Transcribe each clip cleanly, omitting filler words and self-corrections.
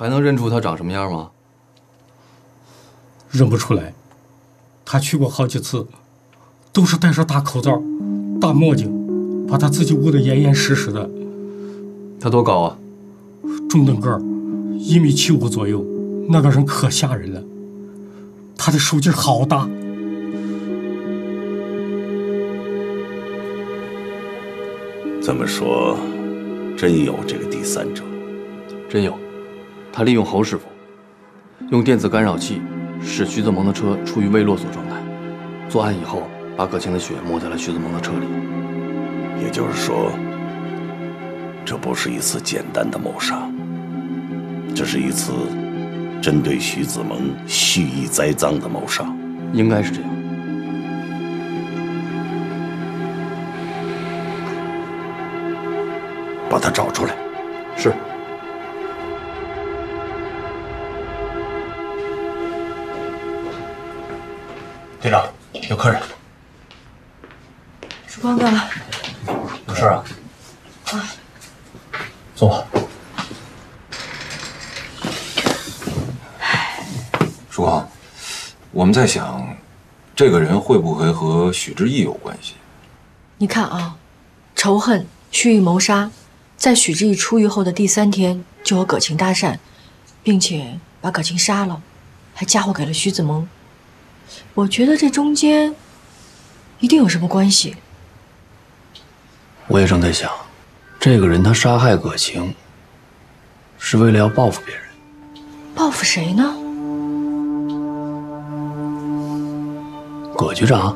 还能认出他长什么样吗？认不出来，他去过好几次，都是戴上大口罩、大墨镜，把他自己捂得严严实实的。他多高啊？中等个儿，1.75米左右。那个人可吓人了，他的手劲好大。 这么说，真有这个第三者，真有。他利用侯师傅，用电子干扰器使徐子萌的车处于未落锁状态。作案以后，把葛青的血抹在了徐子萌的车里。也就是说，这不是一次简单的谋杀，这是一次针对徐子萌蓄意栽赃的谋杀，应该是这样。 把他找出来。是。队长，有客人。曙光哥，有事啊？啊。坐吧。曙光，我们在想，这个人会不会和许志毅有关系？你看啊，仇恨、蓄意谋杀。 在许志毅出狱后的第3天，就和葛青搭讪，并且把葛青杀了，还嫁祸给了徐子萌。我觉得这中间一定有什么关系。我也正在想，这个人他杀害葛青，是为了要报复别人。报复谁呢？葛局长？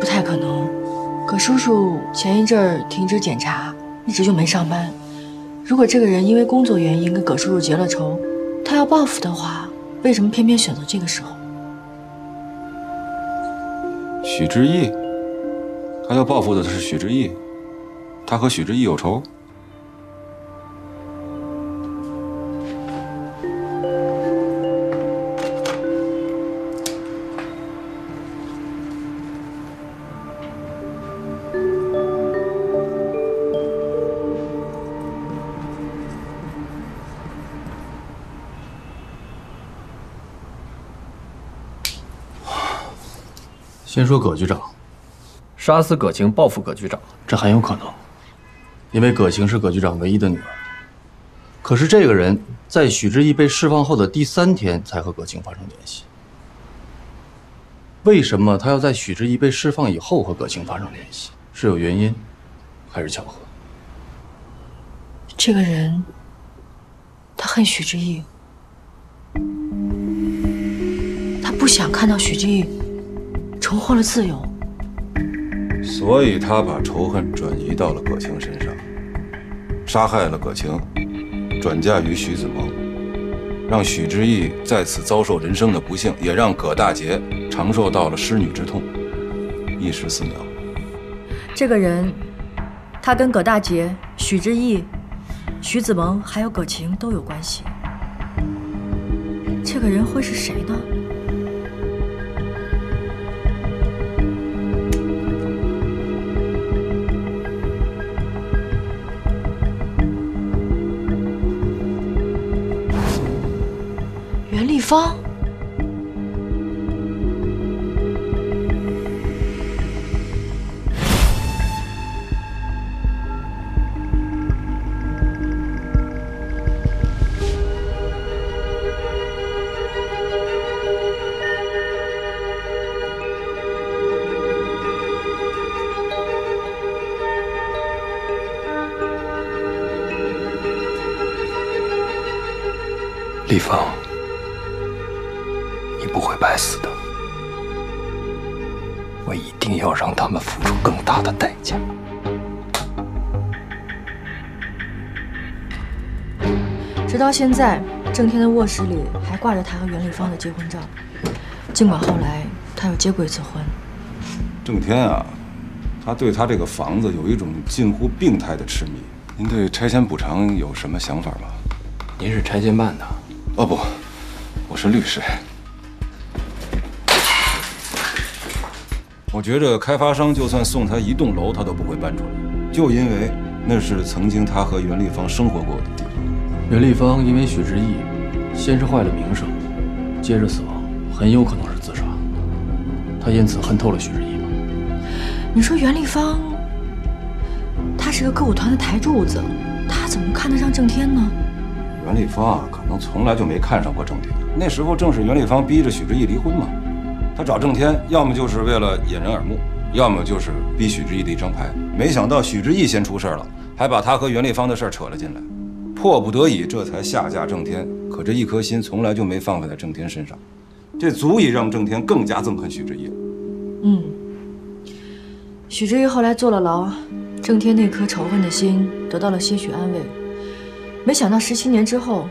不太可能。 葛叔叔前一阵儿停职检查，一直就没上班。如果这个人因为工作原因跟葛叔叔结了仇，他要报复的话，为什么偏偏选择这个时候？许志毅，他要报复的是许志毅，他和许志毅有仇。先说葛局长，杀死葛青报复葛局长，这很有可能，因为葛青是葛局长唯一的女儿。可是这个人在许志毅被释放后的第3天才和葛青发生联系，为什么他要在许志毅被释放以后和葛青发生联系？是有原因，还是巧合？这个人，他恨许志毅，他不想看到许志毅。 重获了自由，所以他把仇恨转移到了葛青身上，杀害了葛青，转嫁于徐子萌，让许志毅再次遭受人生的不幸，也让葛大姐尝受到了失女之痛，一石四鸟。这个人，他跟葛大姐、许志毅、徐子萌还有葛青都有关系。这个人会是谁呢？ 方，立方。 该死的！我一定要让他们付出更大的代价。直到现在，郑天的卧室里还挂着他和袁立芳的结婚照，尽管后来他又结过一次婚。郑天啊，他对他这个房子有一种近乎病态的痴迷。您对拆迁补偿有什么想法吗？您是拆迁办的？哦不，我是律师。 我觉着开发商就算送他一栋楼，他都不会搬出来，就因为那是曾经他和袁立芳生活过的地方。袁立方因为许志毅，先是坏了名声，接着死亡，很有可能是自杀。他因此恨透了许志毅吧？你说袁立方，他是个歌舞团的台柱子，他怎么看得上郑天呢？袁立方可能从来就没看上过郑天。那时候正是袁立方逼着许志毅离婚嘛，他找郑天，要么就是为了掩人耳目，要么就是逼许志毅的一张牌。没想到许志毅先出事了，还把他和袁立方的事扯了进来。 迫不得已，这才下嫁郑天。可这一颗心从来就没放在郑天身上，这足以让郑天更加憎恨许志毅。嗯，许志毅后来坐了牢，郑天那颗仇恨的心得到了些许安慰。没想到17年之后，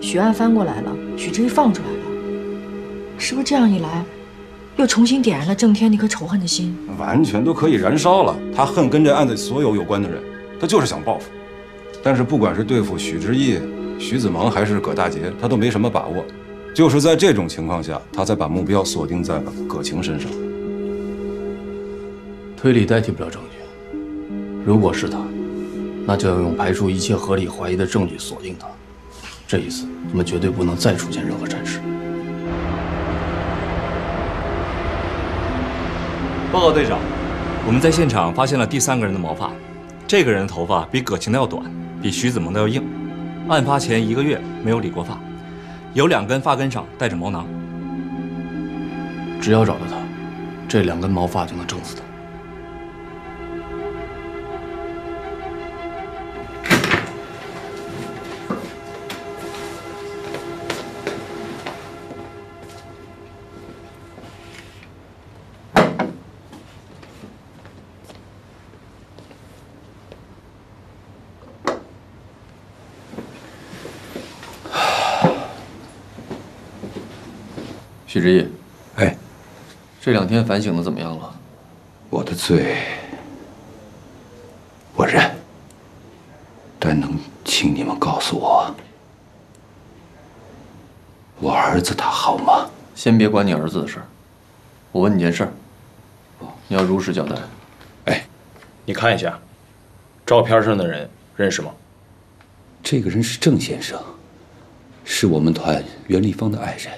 许案翻过来了，许志毅放出来了。是不是这样一来，又重新点燃了郑天那颗仇恨的心？完全都可以燃烧了。他恨跟这案子所有有关的人，他就是想报复。 但是不管是对付许志毅、徐子芒还是葛大杰，他都没什么把握。就是在这种情况下，他才把目标锁定在了葛晴身上。推理代替不了证据，如果是他，那就要用排除一切合理怀疑的证据锁定他。这一次，我们绝对不能再出现任何闪失。报告队长，我们在现场发现了第3个人的毛发，这个人的头发比葛晴的要短。 比徐子萌的要硬，案发前1个月没有理过发，有2根发根上带着毛囊。只要找到他，这2根毛发就能整死他。许志毅，哎，这2天反省的怎么样了？我的罪，我认。但能请你们告诉我，我儿子他好吗？先别管你儿子的事儿，我问你件事儿，你要如实交代。哎，你看一下，照片上的人认识吗？这个人是郑先生，是我们团袁立方的爱人。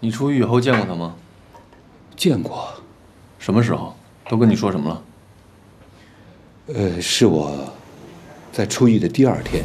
你出狱以后见过他吗？见过，什么时候？都跟你说什么了？是我在出狱的第2天。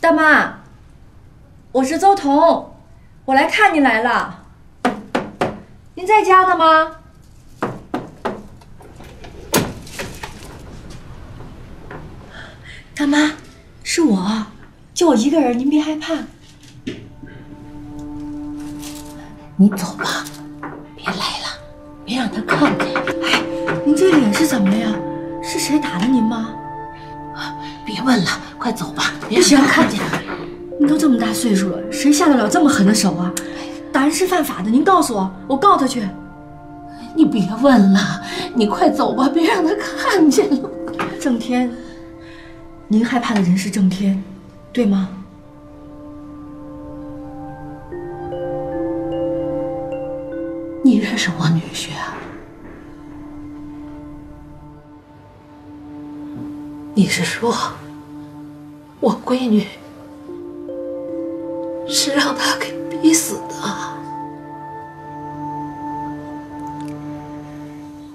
大妈，我是邹彤，我来看您来了。您在家呢吗？ 大妈，是我，就我一个人，您别害怕。你走吧，别来了，别让他看见。哎，您这脸是怎么了呀？是谁打的您吗？别问了，快走吧，别让他看见。您都这么大岁数了，谁下得了这么狠的手啊？打人是犯法的，您告诉我，我告他去。你别问了，你快走吧，别让他看见了。郑天。 您害怕的人是郑天，对吗？你认识我女婿啊？你是说，我闺女是让他给逼死的？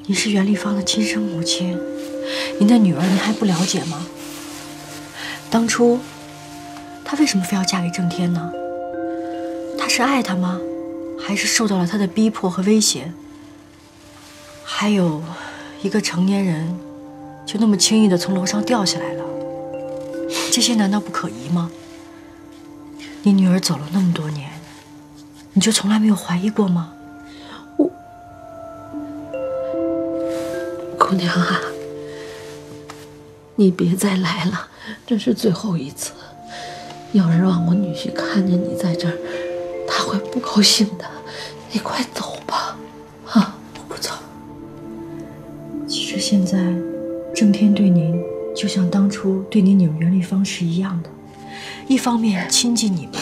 你是袁立芳的亲生母亲，您的女儿您还不了解吗？ 当初，她为什么非要嫁给郑天呢？她是爱他吗？还是受到了他的逼迫和威胁？还有，一个成年人，就那么轻易的从楼上掉下来了，这些难道不可疑吗？你女儿走了那么多年，你就从来没有怀疑过吗？我，姑娘啊，你别再来了。 这是最后一次，要是让我女婿看见你在这儿，他会不高兴的。你快走吧，啊！我不走。其实现在，郑天对您就像当初对您女儿袁立芳是一样的，一方面亲近你们，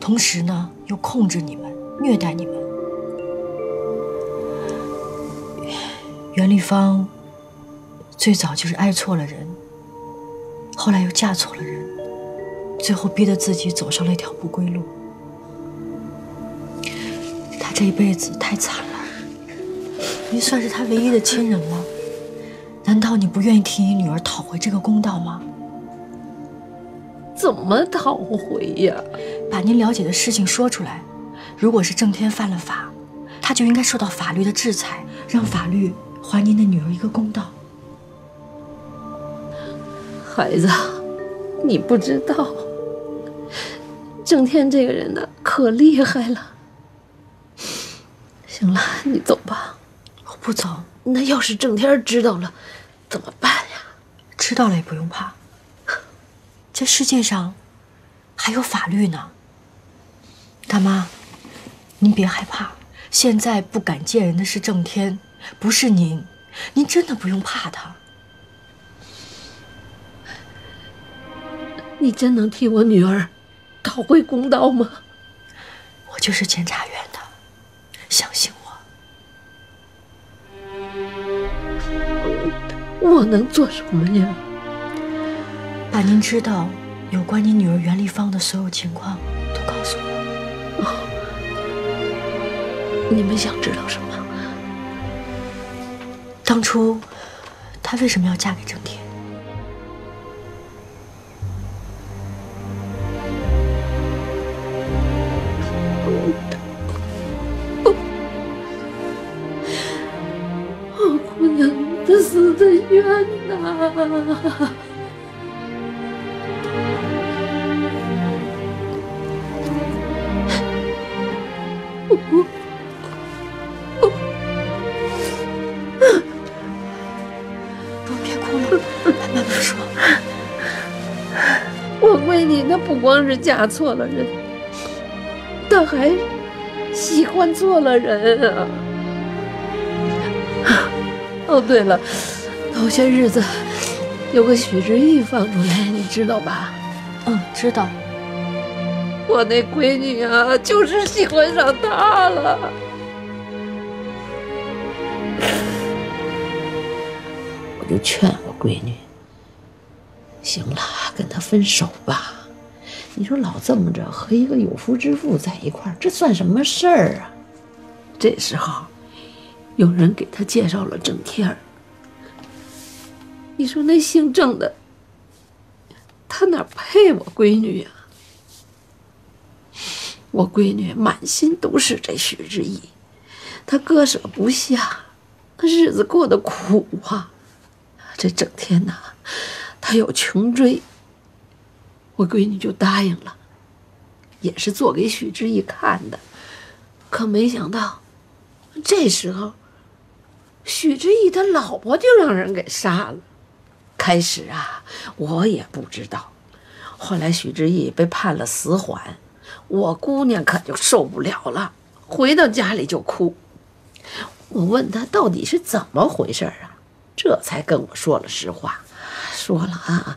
同时呢又控制你们、虐待你们。袁立芳最早就是爱错了人。 后来又嫁错了人，最后逼得自己走上了一条不归路。他这一辈子太惨了，您算是他唯一的亲人了，难道你不愿意替你女儿讨回这个公道吗？怎么讨回呀？把您了解的事情说出来。如果是郑天犯了法，他就应该受到法律的制裁，让法律还您的女儿一个公道。 孩子，你不知道，郑天这个人呢，可厉害了。行了，你走吧，我不走。那要是郑天知道了，怎么办呀？知道了也不用怕，这世界上还有法律呢。大妈，您别害怕，现在不敢见人的是郑天，不是您，您真的不用怕他。 你真能替我女儿讨回公道吗？我就是监察院的，相信我。我能做什么呀？把您知道有关您女儿袁立芳的所有情况都告诉我。哦，你们想知道什么？当初她为什么要嫁给郑天？ 死的冤呐！都别哭了，慢慢说。我闺女她不光是嫁错了人，她还喜欢错了人啊！哦，对了。 头些日子有个许知意放出来，你知道吧？嗯，知道。我那闺女啊，就是喜欢上他了。我就劝我闺女，行了，跟他分手吧。你说老这么着和一个有夫之妇在一块儿，这算什么事儿啊？这时候，有人给他介绍了郑天儿。你说那姓郑的，他哪配我闺女呀？我闺女满心都是这许知意，她割舍不下，日子过得苦啊。这整天呐，她有穷追，我闺女就答应了，也是做给许知意看的。可没想到，这时候，许知意他老婆就让人给杀了。开始啊，我也不知道，后来许知意被判了死缓。我姑娘可就受不了了，回到家里就哭。我问她到底是怎么回事啊，这才跟我说了实话。说了啊，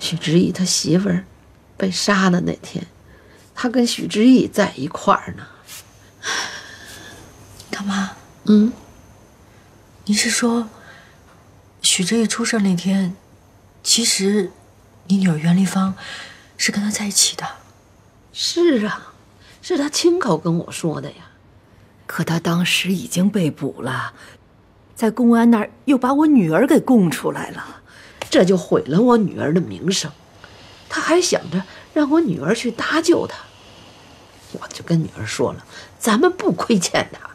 许知意他媳妇儿被杀的那天，他跟许知意在一块儿呢。干嘛？嗯，你是说许知意出事那天，其实你女儿袁丽芳是跟他在一起的？是啊，是他亲口跟我说的呀。可他当时已经被捕了，在公安那儿又把我女儿给供出来了，这就毁了我女儿的名声。他还想着让我女儿去搭救他，我就跟女儿说了，咱们不亏欠他。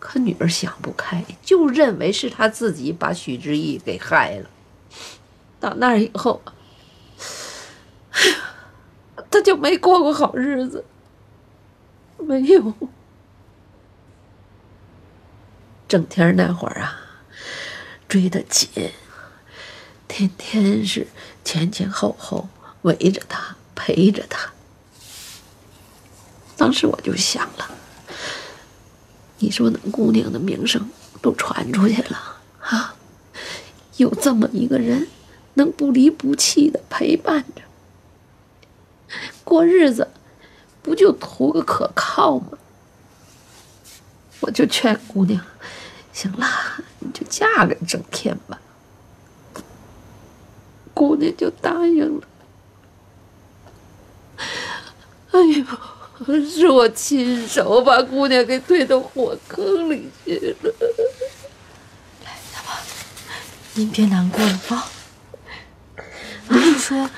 可女儿想不开，就认为是他自己把许知意给害了。到那儿以后，他就没过过好日子，没有。整天那会儿啊，追得紧，天天是前前后后围着他陪着他。当时我就想了，你说那姑娘的名声都传出去了啊，有这么一个人能不离不弃的陪伴着，过日子不就图个可靠吗？我就劝姑娘，行了，你就嫁给郑天吧。姑娘就答应了。哎呦，是我亲手把姑娘给推到火坑里去了。来，大妈，您别难过了啊。不是说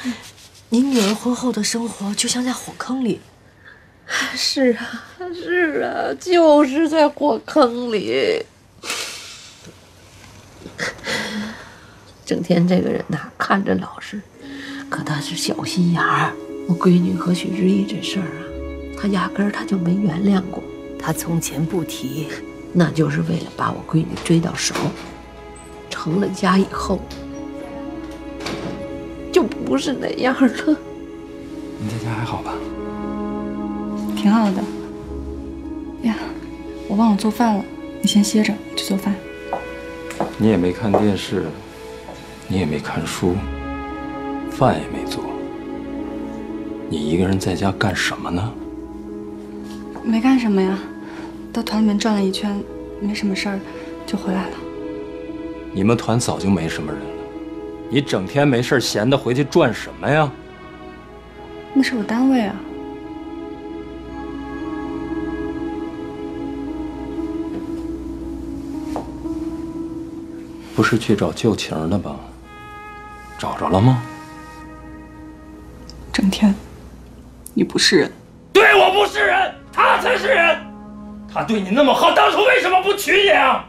你女儿婚后的生活就像在火坑里。是啊，是啊，就是在火坑里。整天这个人呐，看着老实，可他是小心眼儿。我闺女和许知意这事儿啊，他压根儿他就没原谅过。他从前不提，那就是为了把我闺女追到手。成了家以后，就不是那样了。你在家还好吧？挺好的。呀，我忘了做饭了，你先歇着，我去做饭。你也没看电视，你也没看书，饭也没做，你一个人在家干什么呢？没干什么呀，到团里面转了一圈，没什么事儿，就回来了。你们团早就没什么人了。你整天没事闲的回去转什么呀？那是我单位啊。不是去找旧情的吧？找着了吗？整天，你不是人。对，我不是人，他才是人。他对你那么好，当初为什么不娶你啊？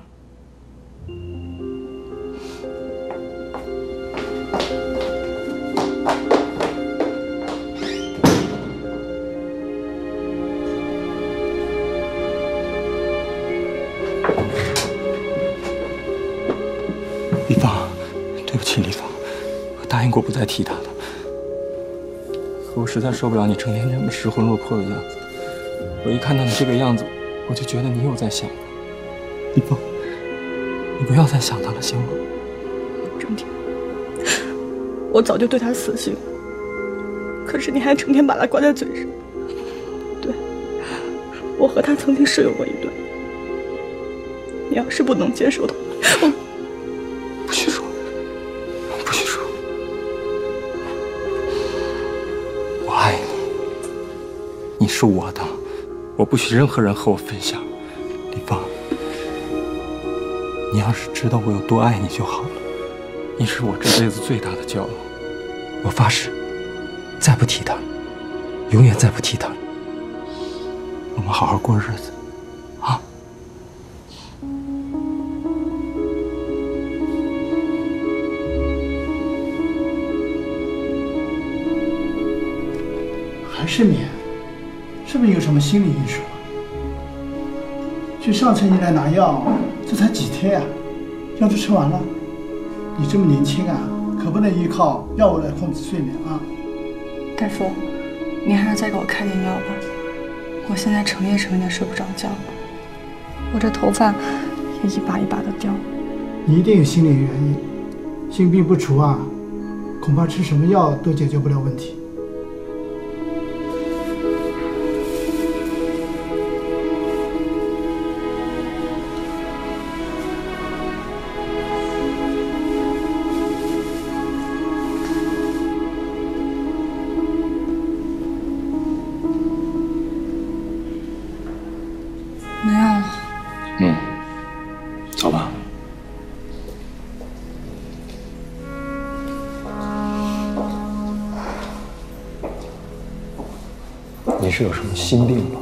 丽芳，对不起，丽芳，我答应过不再提他的。可我实在受不了你成天这么失魂落魄的样子，我一看到你这个样子，我就觉得你又在想他。丽芳，你不要再想他了，行吗？整天，我早就对他死心了，可是你还整天把他挂在嘴上。对，我和他曾经是有过一段。你要是不能接受的，我。是我的，我不许任何人和我分享。林芳，你要是知道我有多爱你就好了。你是我这辈子最大的骄傲。我发誓，再不提他，永远再不提他。我们好好过日子，啊！ 失眠，是不是有什么心理因素啊？就上次你来拿药，这才几天啊，药都吃完了。你这么年轻啊，可不能依靠药物来控制睡眠啊！大夫，你还是再给我开点药吧，我现在成夜成夜睡不着觉，我这头发也一把一把的掉。你一定有心理原因，心病不除啊，恐怕吃什么药都解决不了问题。 是有什么心病吧？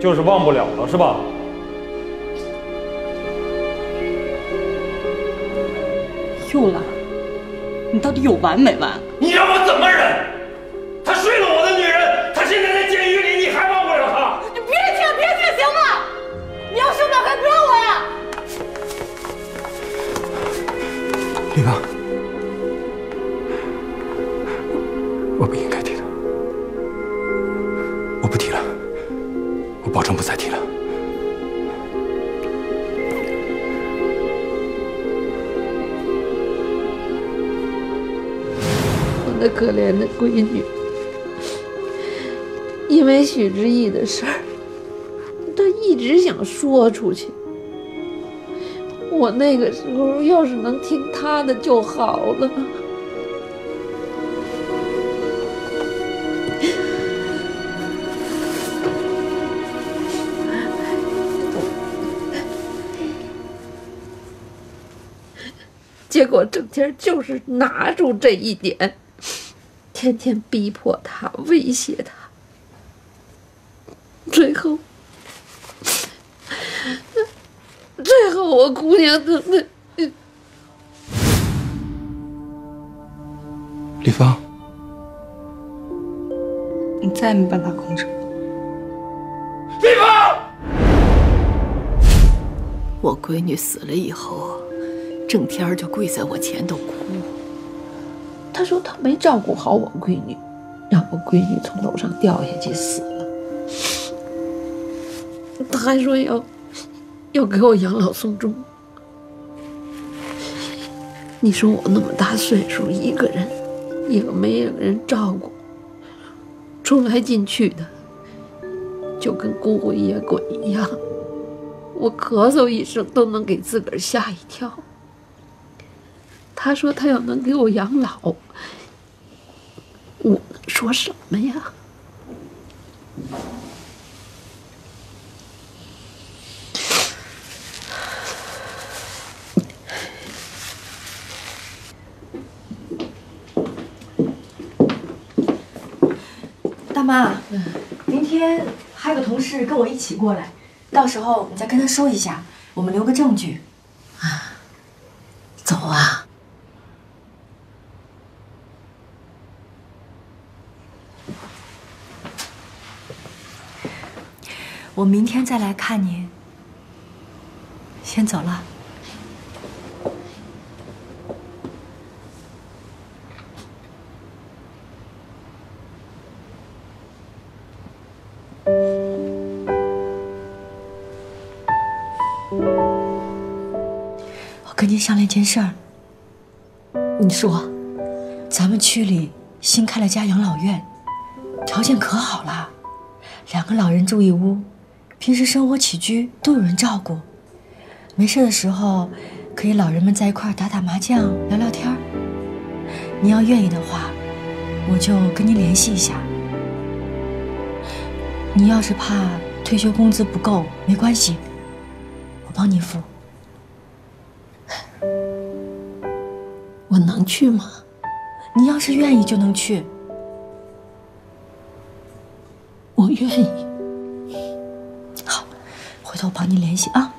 就是忘不了了，是吧？又来，你到底有完没完？你让我怎么忍？她睡了我的女人，她现在在监狱里，你还忘不了她？你别听，别听，行吗？你要受不了还不让我呀？ 林芳，我不应该提的，我不提了，我保证不再提了。我那可怜的闺女，因为许知意的事儿，她一直想说出去。 我那个时候要是能听他的就好了。结果整天就是拿住这一点，天天逼迫他，威胁他，最后我姑娘她那……李芳，你再没办法控制我。李芳，我闺女死了以后，郑天儿就跪在我前头哭。他说他没照顾好我闺女，让我闺女从楼上掉下去死了。他还说要给我养老送终，你说我那么大岁数，一个没人照顾，出来进去的，就跟孤魂野鬼一样，我咳嗽一声都能给自个儿吓一跳。他说他要能给我养老，我能说什么呀？ 妈，明天还有个同事跟我一起过来，到时候你再跟他说一下，我们留个证据。啊，走啊！我明天再来看您。先走了。 跟您商量件事儿。你说，咱们区里新开了家养老院，条件可好了，2个老人住一屋，平时生活起居都有人照顾。没事的时候，可以老人们在一块儿打打麻将、聊聊天。你要愿意的话，我就跟您联系一下。你要是怕退休工资不够，没关系，我帮你付。我能去吗？你要是愿意就能去。我愿意。 回头我帮您联系啊！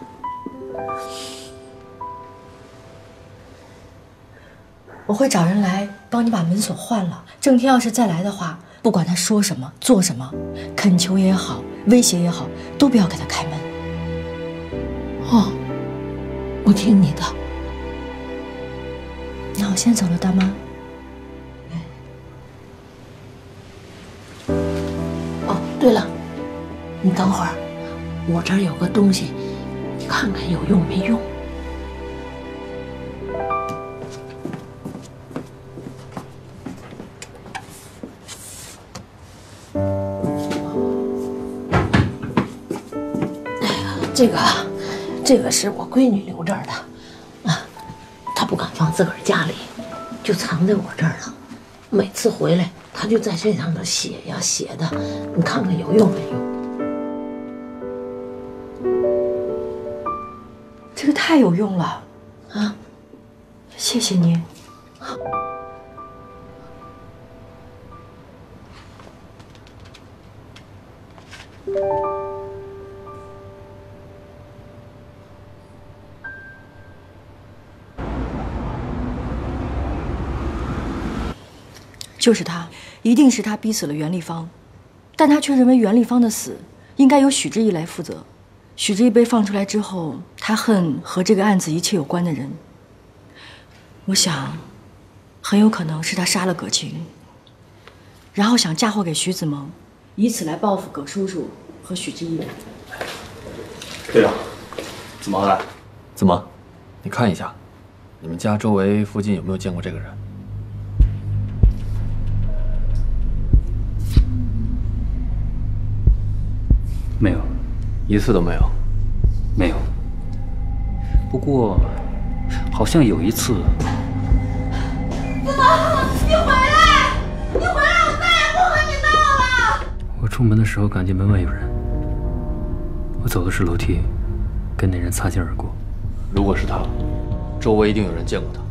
我会找人来帮你把门锁换了。郑天要是再来的话，不管他说什么、做什么，恳求也好，威胁也好，都不要给他开门。哦，我听你的。那我先走了，大妈。哦，对了，你等会儿。 我这儿有个东西，你看看有用没用？这个是我闺女留这儿的，啊，她不敢放自个儿家里，就藏在我这儿了。每次回来，她就在这上头写呀写的，你看看有用没用？ 这个太有用了，啊！谢谢您。就是他，一定是他逼死了袁立芳，但他却认为袁立芳的死应该由许志毅来负责。 许志毅被放出来之后，他恨和这个案子一切有关的人。我想，很有可能是他杀了葛琴，然后想嫁祸给徐子萌，以此来报复葛叔叔和许志毅。队长，子萌来。子萌，你看一下，你们家周围附近有没有见过这个人？没有。 一次都没有，没有。不过，好像有一次。子萌，你回来！你回来，我再也不和你闹了。我出门的时候感觉门外有人，我走的是楼梯，跟那人擦肩而过。如果是他，周围一定有人见过他。